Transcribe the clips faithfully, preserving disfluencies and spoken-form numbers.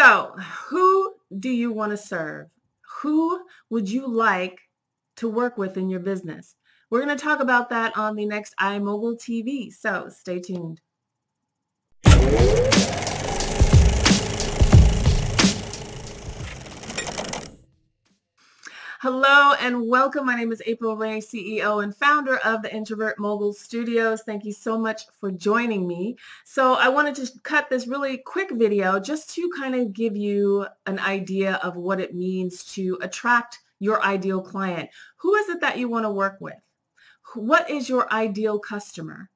So who do you want to serve? Who would you like to work with in your business? We're going to talk about that on the next iMogul T V, so stay tuned. Hello and welcome. My name is April Ray, C E O and founder of the Introvert Mogul Studios. Thank you so much for joining me. So I wanted to cut this really quick video just to kind of give you an idea of what it means to attract your ideal client. Who is it that you want to work with? What is your ideal customer?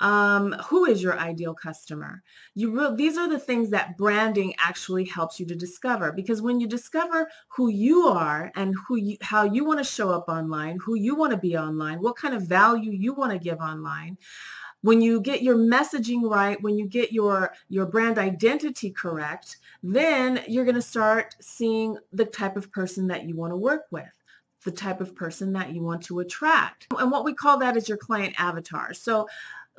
Um, who is your ideal customer? You these are the things that branding actually helps you to discover, because when you discover who you are and who you, how you want to show up online, who you want to be online, what kind of value you want to give online, when you get your messaging right, when you get your, your brand identity correct, then you're going to start seeing the type of person that you want to work with, the type of person that you want to attract. And what we call that is your client avatar. So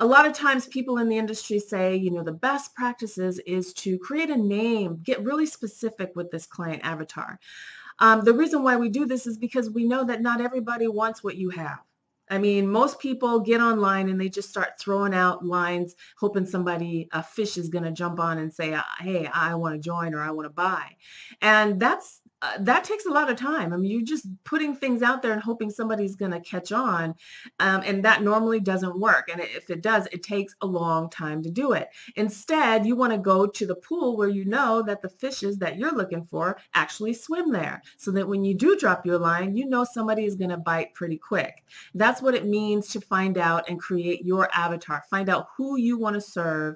a lot of times people in the industry say, you know, the best practices is to create a name, get really specific with this client avatar. Um, the reason why we do this is because we know that not everybody wants what you have. I mean, most people get online and they just start throwing out lines, hoping somebody, a fish is going to jump on and say, hey, I want to join or I want to buy. And that's, Uh, that takes a lot of time. I mean, you're just putting things out there and hoping somebody's going to catch on, um, and that normally doesn't work. And if it does, it takes a long time to do it. Instead, you want to go to the pool where you know that the fishes that you're looking for actually swim there, so that when you do drop your line, you know somebody is going to bite pretty quick. That's what it means to find out and create your avatar. Find out who you want to serve,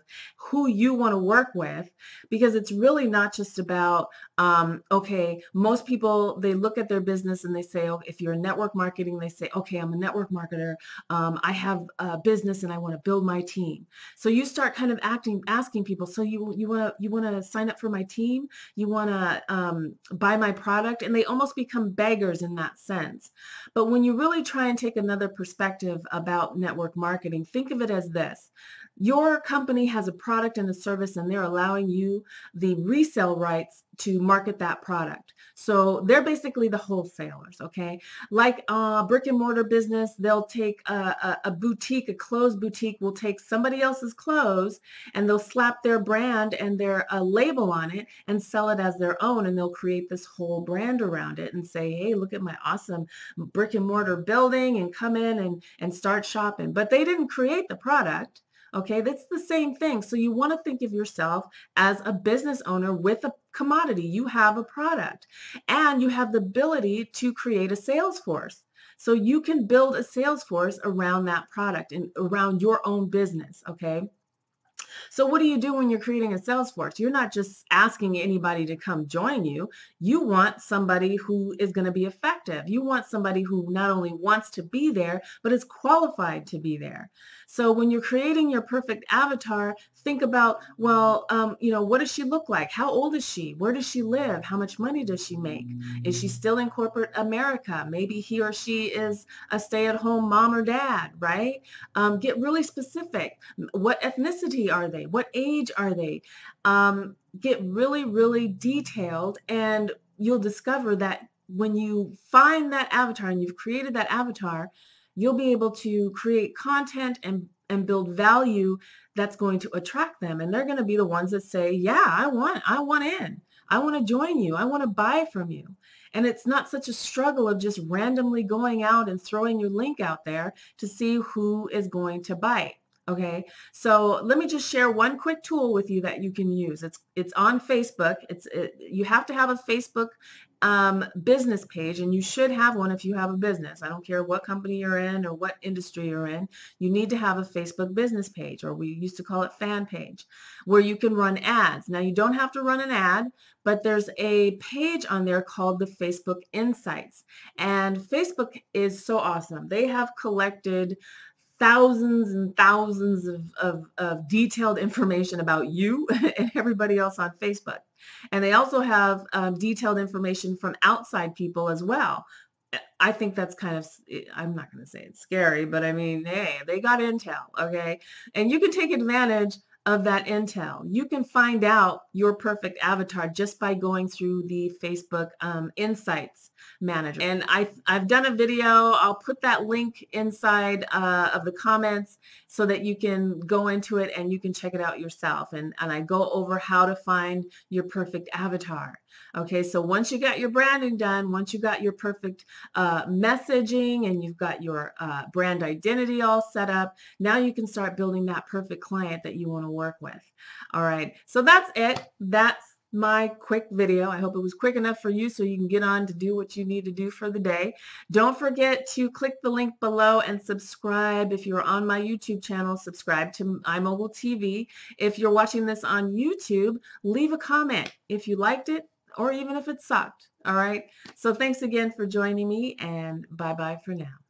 who you want to work with, because it's really not just about, um, okay, most people, they look at their business and they say, oh, if you're in network marketing, they say, okay, I'm a network marketer. Um, I have a business and I want to build my team. So you start kind of acting, asking people, so you you want to you want to sign up for my team? You want to um, buy my product? And they almost become beggars in that sense. But when you really try and take another perspective about network marketing, think of it as this. Your company has a product and a service, and they're allowing you the resale rights to market that product. So they're basically the wholesalers, okay? Like a brick and mortar business, they'll take a, a, a boutique, a clothes boutique will take somebody else's clothes and they'll slap their brand and their uh, label on it and sell it as their own, and they'll create this whole brand around it and say, hey, look at my awesome brick and mortar building, and come in and, and start shopping. But they didn't create the product. Okay, that's the same thing. So you want to think of yourself as a business owner with a commodity. You have a product and you have the ability to create a sales force. So you can build a sales force around that product and around your own business, okay? So what do you do when you're creating a sales force? You're not just asking anybody to come join you. You want somebody who is going to be effective. You want somebody who not only wants to be there, but is qualified to be there. So when you're creating your perfect avatar, think about, well, um, you know, what does she look like? How old is she? Where does she live? How much money does she make? Is she still in corporate America? Maybe he or she is a stay-at-home mom or dad, right? Um, get really specific. What ethnicity are they? What age are they? Um, get really, really detailed, and you'll discover that when you find that avatar and you've created that avatar, you'll be able to create content and, and build value that's going to attract them. And they're going to be the ones that say, yeah, I want, I want in. I want to join you. I want to buy from you. And it's not such a struggle of just randomly going out and throwing your link out there to see who is going to bite. Okay, so let me just share one quick tool with you that you can use. It's it's on Facebook. It's it, you have to have a Facebook um, business page, and you should have one if you have a business. I don't care what company you're in or what industry you're in. You need to have a Facebook business page, or we used to call it fan page, where you can run ads. Now, you don't have to run an ad, but there's a page on there called the Facebook Insights, and Facebook is so awesome. They have collected thousands and thousands of, of, of detailed information about you and everybody else on Facebook. And they also have um, detailed information from outside people as well. I think that's kind of, I'm not going to say it's scary, but I mean, hey, they got intel, okay? And you can take advantage of that intel. You can find out your perfect avatar just by going through the Facebook um, Insights Manager. And I, I've done a video. I'll put that link inside uh, of the comments so that you can go into it and you can check it out yourself. And, and I go over how to find your perfect avatar. Okay, so once you got your branding done, once you got your perfect uh, messaging and you've got your uh, brand identity all set up, now you can start building that perfect client that you want to work with. All right, so that's it. That's my quick video. I hope it was quick enough for you so you can get on to do what you need to do for the day. Don't forget to click the link below and subscribe. If you're on my YouTube channel, subscribe to iMogul T V. If you're watching this on YouTube, leave a comment if you liked it, or even if it sucked. All right. So thanks again for joining me, and bye-bye for now.